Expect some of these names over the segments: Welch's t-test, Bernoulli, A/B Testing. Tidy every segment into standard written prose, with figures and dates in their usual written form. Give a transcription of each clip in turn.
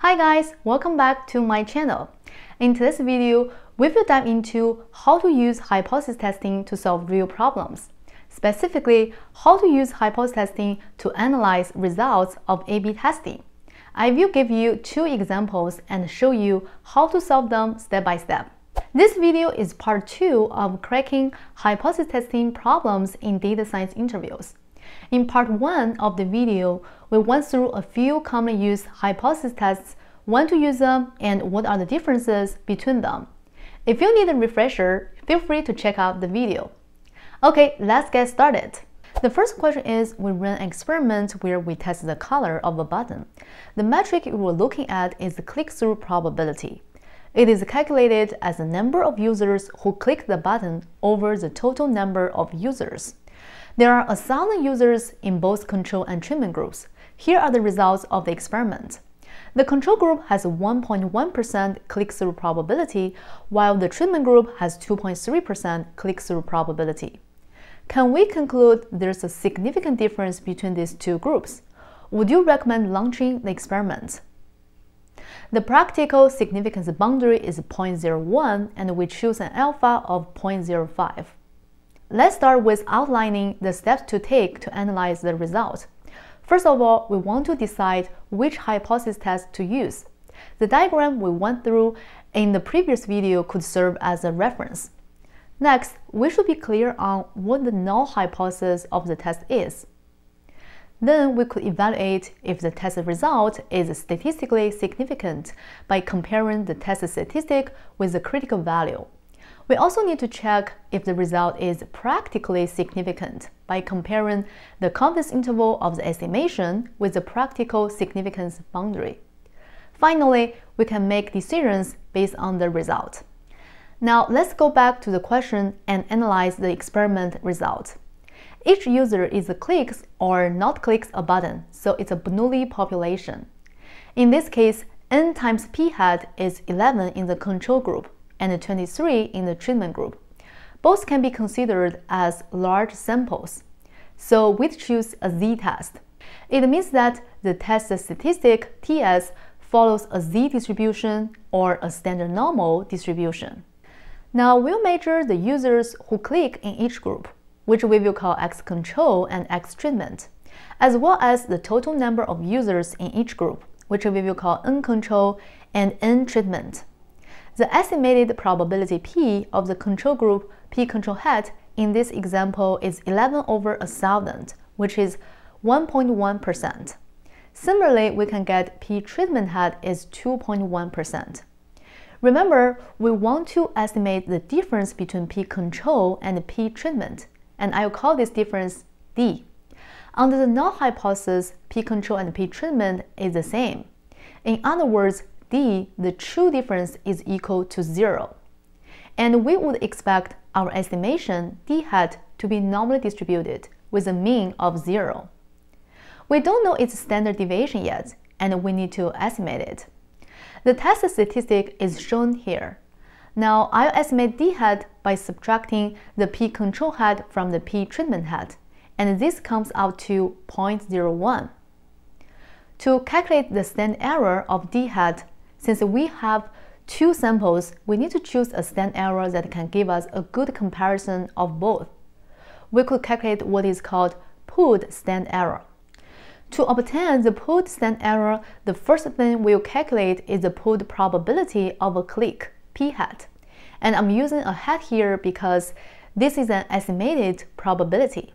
Hi guys, welcome back to my channel. In today's video, we will dive into how to use hypothesis testing to solve real problems. Specifically, how to use hypothesis testing to analyze results of A/B testing. I will give you two examples and show you how to solve them step by step. This video is part 2 of cracking hypothesis testing problems in data science interviews. In part 1 of the video, we went through a few commonly used hypothesis tests, when to use them, and what are the differences between them. If you need a refresher, feel free to check out the video. Okay, let's get started. The first question is, we ran an experiment where we tested the color of a button. The metric we were looking at is the click-through probability. It is calculated as the number of users who click the button over the total number of users. There are 1,000 users in both control and treatment groups. Here are the results of the experiment. The control group has a 1.1% click-through probability, while the treatment group has 2.3% click-through probability. Can we conclude there's a significant difference between these two groups? Would you recommend launching the experiment? The practical significance boundary is 0.01, and we choose an alpha of 0.05. Let's start with outlining the steps to take to analyze the result. First of all, we want to decide which hypothesis test to use. The diagram we went through in the previous video could serve as a reference. Next, we should be clear on what the null hypothesis of the test is. Then we could evaluate if the test result is statistically significant by comparing the test statistic with the critical value. We also need to check if the result is practically significant by comparing the confidence interval of the estimation with the practical significance boundary. Finally, we can make decisions based on the result. Now let's go back to the question and analyze the experiment result. Each user either clicks or not clicks a button, so it's a Bernoulli population. In this case, n times p hat is 11 in the control group and 23 in the treatment group. Both can be considered as large samples, so we choose a z-test. It means that the test statistic TS follows a z-distribution or a standard normal distribution. Now we'll measure the users who click in each group, which we will call X control and X treatment, as well as the total number of users in each group, which we will call N control and N treatment. The estimated probability P of the control group P control hat in this example is 11 over 1,000, which is 1.1%. Similarly, we can get P treatment hat is 2.1%. Remember, we want to estimate the difference between P control and P treatment, and I'll call this difference D. Under the null hypothesis, P control and P treatment is the same. In other words, D, the true difference is equal to 0. And we would expect our estimation D hat to be normally distributed with a mean of 0. We don't know its standard deviation yet, and we need to estimate it. The test statistic is shown here. Now I'll estimate D hat by subtracting the P control hat from the P treatment hat, and this comes out to 0.01. To calculate the standard error of D hat, since we have two samples, we need to choose a standard error that can give us a good comparison of both. We could calculate what is called pooled standard error. To obtain the pooled standard error, the first thing we'll calculate is the pooled probability of a click, P hat. And I'm using a hat here because this is an estimated probability.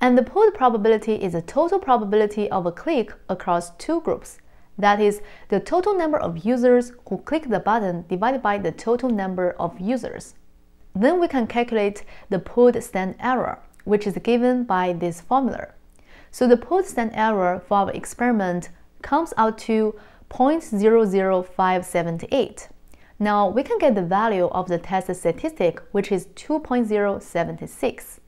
And the pooled probability is the total probability of a click across two groups. That is, the total number of users who click the button divided by the total number of users. Then we can calculate the pooled standard error, which is given by this formula. So the pooled standard error for our experiment comes out to 0.00578. Now we can get the value of the test statistic, which is 2.076.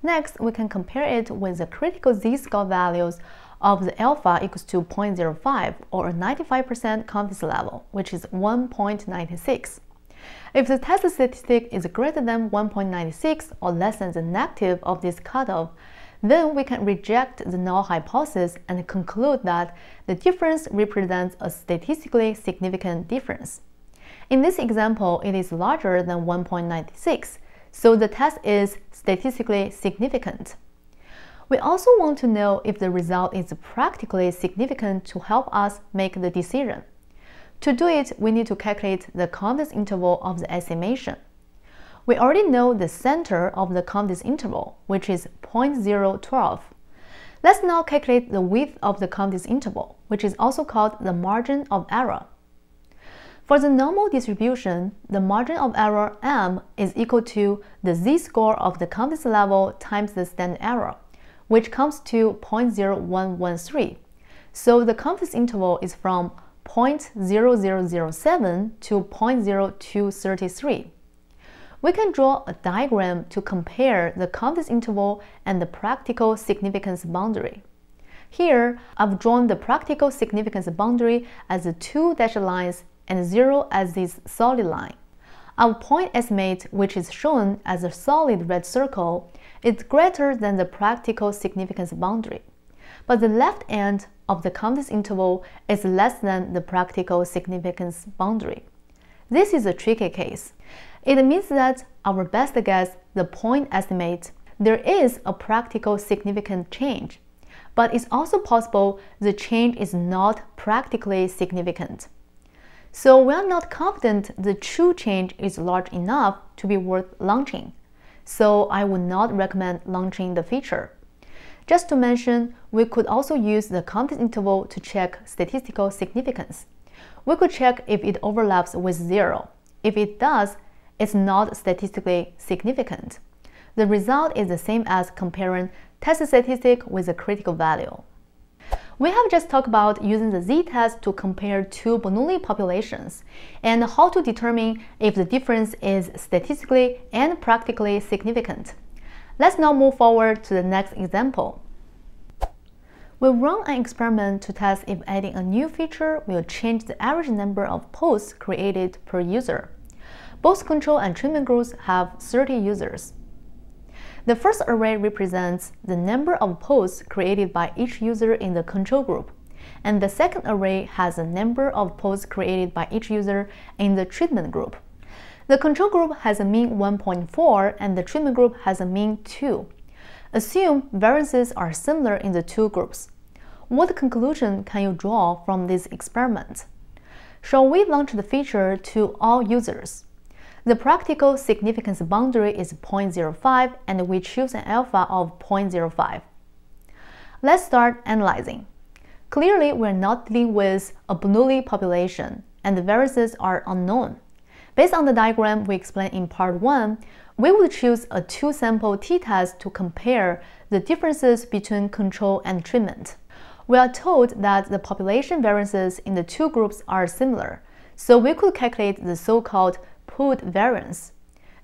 Next, we can compare it with the critical z-score values of the alpha equals to 0.05 or a 95% confidence level, which is 1.96. If the test statistic is greater than 1.96 or less than the negative of this cutoff, Then we can reject the null hypothesis and conclude that the difference represents a statistically significant difference. In this example, it is larger than 1.96, so the test is statistically significant. We also want to know if the result is practically significant to help us make the decision. To do it, we need to calculate the confidence interval of the estimation. We already know the center of the confidence interval, which is 0.012. Let's now calculate the width of the confidence interval, which is also called the margin of error. For the normal distribution, the margin of error m is equal to the z-score of the confidence level times the standard error, which comes to 0.0113. So the confidence interval is from 0.0007 to 0.0233. We can draw a diagram to compare the confidence interval and the practical significance boundary. Here, I've drawn the practical significance boundary as the two dashed lines and zero as this solid line. Our point estimate, which is shown as a solid red circle, is greater than the practical significance boundary, but the left end of the confidence interval is less than the practical significance boundary. This is a tricky case. It means that our best guess, the point estimate, there is a practical significant change, but it's also possible the change is not practically significant. So we are not confident the true change is large enough to be worth launching. So I would not recommend launching the feature. Just to mention, we could also use the confidence interval to check statistical significance. We could check if it overlaps with zero. If it does, it's not statistically significant. The result is the same as comparing test statistic with a critical value. We have just talked about using the z-test to compare two Bernoulli populations and how to determine if the difference is statistically and practically significant. Let's now move forward to the next example. We run an experiment to test if adding a new feature will change the average number of posts created per user. Both control and treatment groups have 30 users. The first array represents the number of posts created by each user in the control group, and the second array has the number of posts created by each user in the treatment group. The control group has a mean 1.4 and the treatment group has a mean 2. Assume variances are similar in the two groups. What conclusion can you draw from this experiment? Shall we launch the feature to all users? The practical significance boundary is 0.05 and we choose an alpha of 0.05. Let's start analyzing. Clearly, we're not dealing with a Bernoulli population and the variances are unknown. Based on the diagram we explained in part 1, we would choose a two-sample t-test to compare the differences between control and treatment. We are told that the population variances in the two groups are similar, so we could calculate the so-called pooled variance.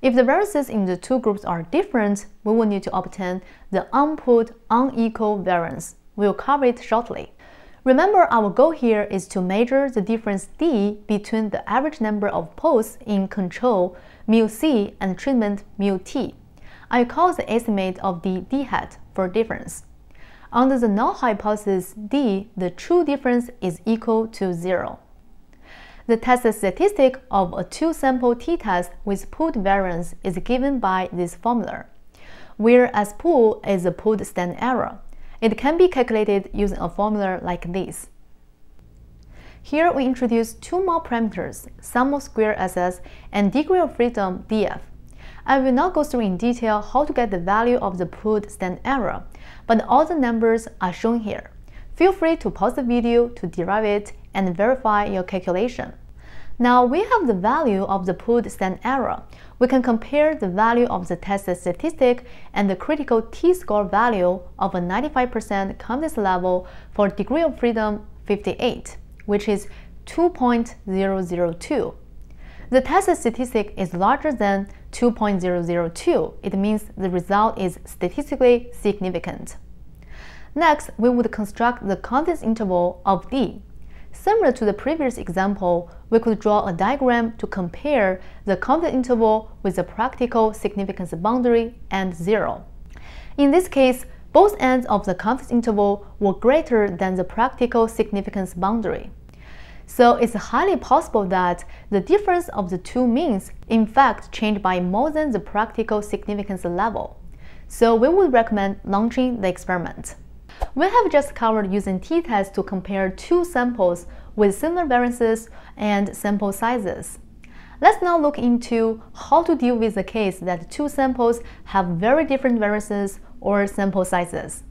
If the variances in the two groups are different, we will need to obtain the unpooled unequal variance. We'll cover it shortly. Remember, our goal here is to measure the difference d between the average number of posts in control mu c and treatment mu t. I call the estimate of d hat for difference. Under the null hypothesis d, the true difference is equal to 0. The test statistic of a two-sample t-test with pooled variance is given by this formula, where S pool is the pooled standard error. It can be calculated using a formula like this. Here we introduce two more parameters, sum of square SS and degree of freedom df. I will not go through in detail how to get the value of the pooled standard error, but all the numbers are shown here. Feel free to pause the video to derive it and verify your calculation. Now we have the value of the pooled standard error. We can compare the value of the test statistic and the critical t-score value of a 95% confidence level for degree of freedom 58, which is 2.002. The test statistic is larger than 2.002. It means the result is statistically significant. Next, we would construct the confidence interval of d. Similar to the previous example, we could draw a diagram to compare the confidence interval with the practical significance boundary and 0. In this case, Both ends of the confidence interval were greater than the practical significance boundary. So it's highly possible that the difference of the two means in fact changed by more than the practical significance level. So we would recommend launching the experiment. We have just covered using t-tests to compare two samples with similar variances and sample sizes. Let's now look into how to deal with the case that two samples have very different variances or sample sizes.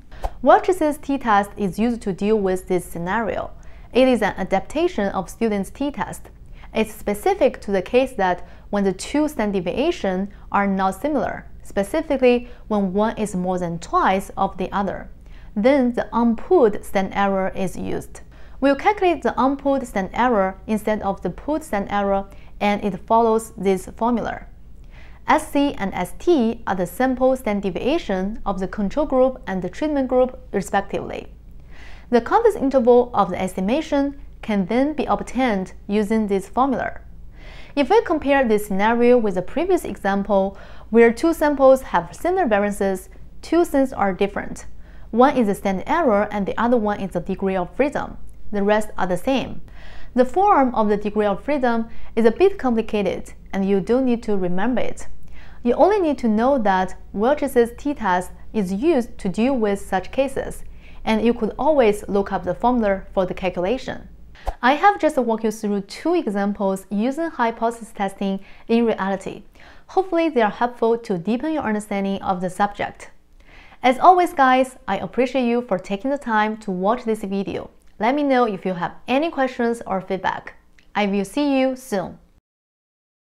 Welch's t-test is used to deal with this scenario. It is an adaptation of students' t-test. It's specific to the case that when the two standard deviations are not similar, specifically when one is more than twice of the other. Then the unput standard error is used. We'll calculate the unput standard error instead of the put standard error, and it follows this formula. SC and ST are the sample standard deviation of the control group and the treatment group, respectively. The confidence interval of the estimation can then be obtained using this formula. If we compare this scenario with the previous example, where two samples have similar variances, two things are different. One is the standard error and the other one is the degree of freedom. The rest are the same. The form of the degree of freedom is a bit complicated and you don't need to remember it. You only need to know that Welch's t-test is used to deal with such cases, and you could always look up the formula for the calculation. I have just walked you through two examples using hypothesis testing in reality. Hopefully they are helpful to deepen your understanding of the subject. As always guys, I appreciate you for taking the time to watch this video. Let me know if you have any questions or feedback. I will see you soon.